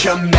Jamaica.